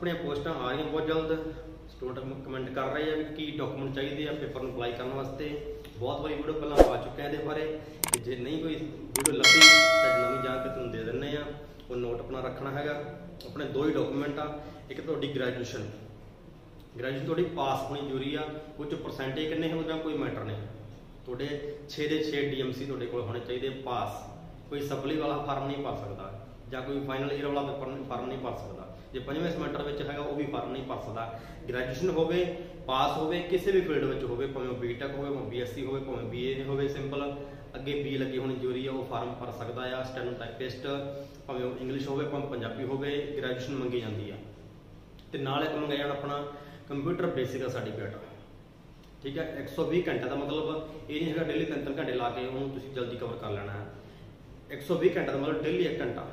अपने पोस्टा आ रही बहुत जल्द। स्टूडेंट कमेंट कर रहे हैं कि डॉक्यूमेंट चाहिए है पेपर में अप्लाई करने वास्ते। बहुत बारी वीडियो पहला आ चुके हैं ये बारे, जे नहीं कोई वीडियो लगी तो नवी जानकारी तुम दे देने आ। और नोट अपना रखना हैगा, अपने दो ही डॉक्यूमेंट आ, एक तो ग्रेजुएशन थोड़ी पास होनी जरूरी आ। कुछ परसेंटेज किन्ने हो कोई मैटर नहीं, थोड़े 6 के 6 DMC थोड़े को होने चाहिए पास। कोई सप्ली वाला फार्म नहीं पा सकता, या कोई फाइनल ईयर वाला फार्म नहीं पा सकता, जो 5वें सैमेंटर है वो भी फार्म नहीं भर सकता। ग्रैजुएशन होवे, पास होवे, किसी भी फील्ड में होवे, भावें BTech होवे, भावें BSc होवे, भावें BA होवे, सिंपल अगे B लगी होनी जरूरी है, वो फार्म भर सकता है। स्टेनोटाइपिस्ट भावें इंग्लिश होवे, भावें पंजाबी होवे, ग्रैजुएशन मंगी जाती है। तो नाल एक मंगाया अपना कंप्यूटर बेसिक का सर्टिफिकेट, ठीक है। 120 घंटे का मतलब ये नहीं है डेली 3-3 घंटे ला के उन्होंने जल्दी कवर कर लेना है। 120 घंटे का मतलब डेली 1 घंटा,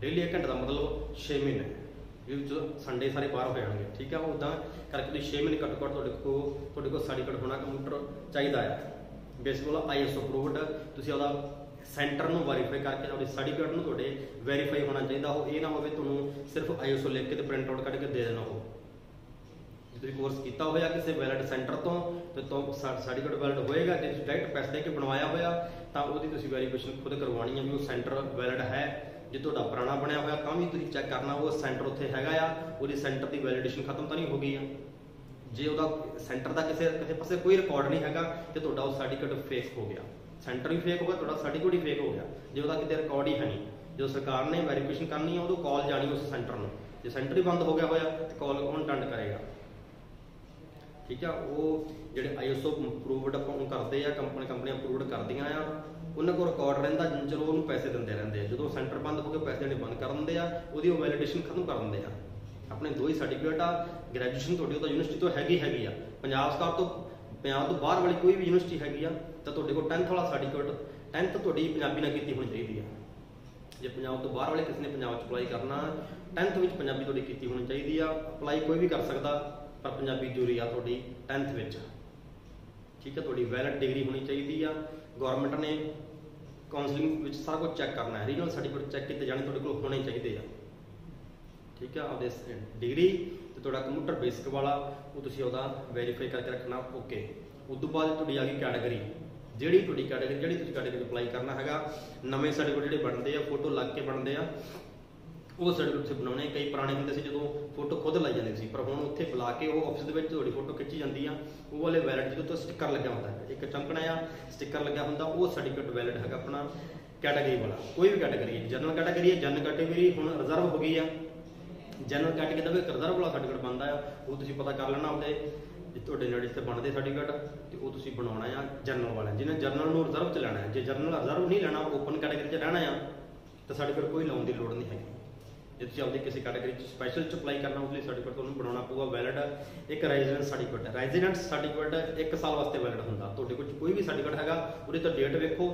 डेली 1 घंटे का मतलब 6 महीने जो संडे सारे बाहर हो जाएंगे, ठीक है। उदा करके 6 महीने घट्टो घट्ट को सर्टिफिकेट होना कंप्यूटर चाहिए है। बेसिक वाला IS अप्रूवड तुम सेंटर में वेरीफाई करके सर्टिफिकेट वेरीफाई होना चाहिए। वो ये ना हो सिर्फ ISO लिख के प्रिंट आउट करके दे देना हो। जो कोर्स किया होया किसी वैलिड सेंटर तो सर्टिफिकेट वैलिड होएगा। जो डायरेक्ट पैसे दे के बनवाया होया तो वो वेरीफिकेशन खुद करवानी है भी वो सेंटर वैलिड है। जो थोड़ा पुराना बनया हुआ काम ही तुम चैक करना वो सेंटर उत्थे हैगा या उहदी सेंटर की वैलिडेशन खत्म तो नहीं हो गई है। जे उसका सेंटर का किसी पास कोई रिकॉर्ड नहीं हैगा तो तुहाडा उह सर्टिफिकेट फेक हो गया, सेंटर भी फेक हो गया, तुहाडा सर्टिफिकेट ही फेक हो गया। जे उसका किसी रिकॉर्ड ही है नहीं, जो सरकार ने वैरीफिकेशन करनी है उदों कॉल जानी उस सेंटर में। जो सेंटर ही बंद हो गया होया तो कॉल कौन अटेंड करेगा, ठीक है। वो जो ISO अप्रूवड करते हैं, कंपनियां अप्रूवड कर दी आ, उन्होंने को रिकॉर्ड रहा। चलो उन्होंने पैसे देंगे रहेंगे, जो सेंटर बंद होकर पैसे देने बंद कर देंगे, वो वैलिडेशन खत्म कर देंगे। अपने 2 ही सर्टिफिकेट आ। ग्रैजुएशन थोड़ी यूनिवर्सिटी तो हैगी आ, पंजाब सरकार तो पंजाब तो बाहर वाली कोई भी यूनिवर्सिटी हैगी आ, तो तुहाडे कोल 10th वाला सर्टिफिकेट, 10th तुहाडी पंजाबी नाल कीती होनी चाहिए है। जो पंजाब तो बाहर वाले किसी ने पंजाब अप्लाई करना 10th में पंजाबी तुहाडी कीती होनी चाहिए आ। अपलाई कोई भी कर सकता पर पंजाबी जरूरी आ तुहाडी 10th विच, ठीक है। तुहाडी वैलिड डिग्री होनी चाहिए आ। गवर्नमेंट ने काउंसलिंग सारा कुछ चैक करना है, रीजनल सर्टिफिकेट चैक किए जाने तुहाडे कोल होने चाहिए आ, ठीक है। आपदे डिग्री तो तुहाडा कंप्यूटर बेसिक वाला वो तुसीं उहदा वेरीफाई करके रखना, ओके। उस तो बाद तुहाडी आ गई कैटेगरी, जिहड़ी तुहाडी कैटेगरी जिहड़ी तुसीं कैटेगरी अप्लाई करना हैगा। नवे सर्टिफिकेट जिहड़े बनते हैं फोटो लग के बनते हैं, वो सर्टिफिकेट बनाने। कई पुराने होंगे जो फोटो खुद लाई जाते सी, पर हुण उत्थे बुला के वो ऑफिस दे विच तुहाडी फोटो खिंची जाती है। वो वाले वैलिड जो तो स्टिकर लग्या होंदा है, एक चमकना या स्टिकर लग्या होंदा, वो सर्टिफिकेट वैलिड है अपना कैटेगरी वाला। कोई भी कैटेगरी है, जनरल कैटेगरी है, जनरल कैटेगरी हुण रिजर्व हो गई है। जनरल कैटेगरी का भी एक रिजर्व वाला सर्टिफिकेट बनता है, वो तुसीं पता कर लेना आपदे तुहाडे नेड़े ते बनदे सर्टिफिकेट, तो वो तुसीं बनाना आ जनरल वाला। जिन्हें जनरल नूं रिजर्व च लैना है, जे जनरल रिजर्व नहीं लैना ओपन कैटेगरी च रहना आ तो सर्टिफिकेट कोई लाउण दी लोड़ नहीं है। जो तुम अपनी किसी कैटेगरी स्पैशल अप्लाई करना उसके लिए सर्टिफिकेट तुम्हें बनाना पवेगा वैलिड। एक रेजिडेंट सर्टिफिकेट है, रेजिडेंट सर्टिफिकेट 1 साल वास्ते वैलिड होंगे। तुहाडे कोल कोई भी सर्टिफिकेट हैगा उहदे तो डेट वेखो,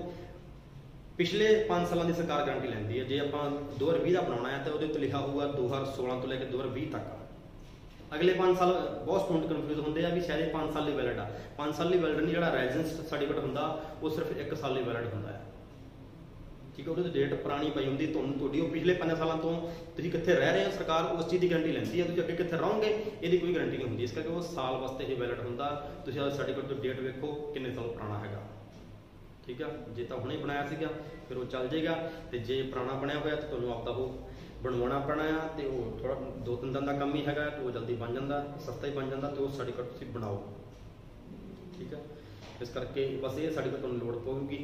पिछले 5 सालों की सरकार गारंटी लैंदी है। जे आपां 2020 का बनाना है तो उसते लिखा होगा 2016 तो लेकर 2020 तक। अगले 5 साल बहुत स्टूडेंट कन्फ्यूज होंगे भी शायद 5 साल वैलिड आ, 5 साल वैलिड नहीं। जो रेजिडेंट सर्टिफिकेट होंगे वो सिर्फ 1 साल वैलिड होंगे, ठीक है। वो डेट पुरानी पई होंदी, तुहाडी पिछले 5 सालों तो तुसीं कित्थे रह रहे हो, सरकार उस चीज़ की गारंटी लैंदी है। तुसीं अगे कित्थे रहोगे इसदी कोई गारंटी नहीं होंदी, इस करके वो साल वास्ते ही वैलिड होंदा। तुसीं अपने सर्टिफिकेट तो डेट वेखो किन्ने साल पुराना हैगा, ठीक है। जे तो हुणे बनाया सीगा फिर वो चल जाएगा, तो जे पुराना बनया होया तो तुहानूं आपदा वो बनवाना पैना आ। तो थोड़ा 2-3 दिन का कम ही हैगा, तो वो जल्दी बन जाता, सस्ता ही बन जाता, तो वो सर्टिफिकेट तुसीं बनाओ, ठीक है। इस करके बस ये सर्टिफिकेट तुहानूं लोड़ पवेगी।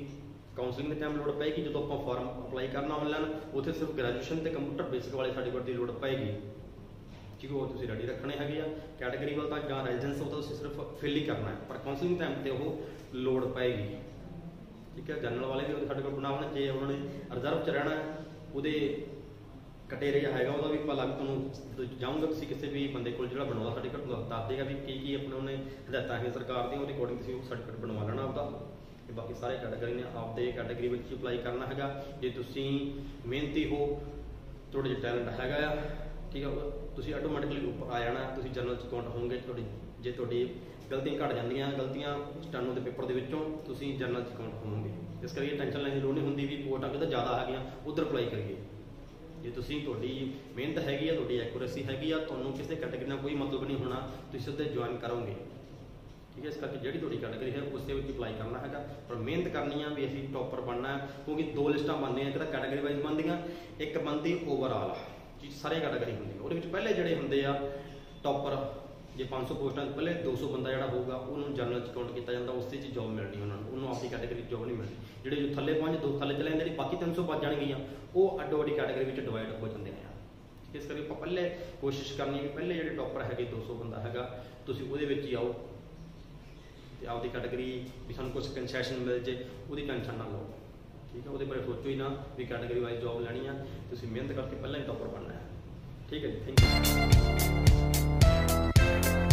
काउंसलिंग के टाइम लोड़ पेगी, जो आप फॉर्म अप्लाई करना ऑनलाइन उत्थे सिर्फ ग्रैजुएशन तो कंप्यूटर बेसिक वाले सर्टिफिकेट की लोड़ पेगी, ठीक है। वो तुम रेडी रखने है। कैटेगरी वाला तो रेजिडेंस वो तो सिर्फ फिल ही करना है, पर काउंसलिंग टाइम तो वह लोड़ पेगी, ठीक है। जनरल वाले भी साढ़े को बनावन, जे उन्होंने रिजर्व च रहना वो कटेरिया है भी भला भी तुम जाऊँगा तुम किसी भी बंदे को जो बनवा सर्टिफिकेट दस देगा भी की अपने उन्हें हिदायतां है सरकार दी, उहदे अकॉर्डिंग तुम सर्टिफिकेट बनवा लेना आपका। बाकी सारे कैटेगरी ने आपके कैटेगरी में अप्लाई करना हैगा। जे तुसी मेहनती हो, थोड़े जो टैलेंट हैगा, ठीक है, तुसी ऑटोमैटिकली उपर आ जाना। तुसी जनरल च काउंट होंगे, जे तुहाडी गलतियां घट जांदियां, गलतियां स्टैनो के पेपर के विचों तुसी जनरल च काउंट होवोगे। इस करके टेंशन लैन की लोड़ नहीं होंदी भी कोटा कितना ज़्यादा आ गई उधर अप्लाई करिए। ਜੇ ਤੁਸੀਂ ਤੁਹਾਡੀ ਮਿਹਨਤ ਹੈਗੀ ਆ, ਤੁਹਾਡੀ ਐਕੂਰੇਸੀ ਹੈਗੀ ਆ, ਤੁਹਾਨੂੰ ਕਿਸੇ ਕੈਟਾਗਰੀ ਨਾਲ ਕੋਈ ਮਤਲਬ ਨਹੀਂ ਹੋਣਾ, ਤੁਸੀਂ ਉੱਥੇ ਜੁਆਇਨ ਕਰੋਗੇ। ठीक है, इस करके जी थोड़ी कैटेगरी है उससे अप्लाई करना है और मेहनत करनी है भी अभी टॉपर बनना है, क्योंकि दो लिस्टा बनने एक तो कैटेगरी वाइज बनदियाँ, एक बनती ओवरऑल जी सारे कैटेगरी होंगे। और पहले जोड़े होंगे आ टॉपर जो 500 पोस्टा पहले 200 बंदा जोड़ा होगा उन्होंने जनरल च काउंट किया जाता, उस जॉब मिलनी उन्होंने, उन्होंने अपनी कैटेगरी जॉब नहीं मिलनी। जोड़े थले पहुँच दो थले चले जाते, बाकी 300 बच जाएगियाँ वो अड्डो अड्डी कैटेगरी डिवाइड हो जाते हैं। इस करके पहले कोशिश करनी कि पहले जो टॉपर है 200 बंदा है ही आओ, तो आपकी कैटेगरी भी सू कुछ कंसैशन मिल जाए, वो टेंशन ना लो। ठीक है, वो बारे सोचो ही ना भी कैटेगरी वाइज जॉब लैनी है, तो मेहनत करके पहले ही टॉपर बनना है। ठीक है जी, थैंक यू।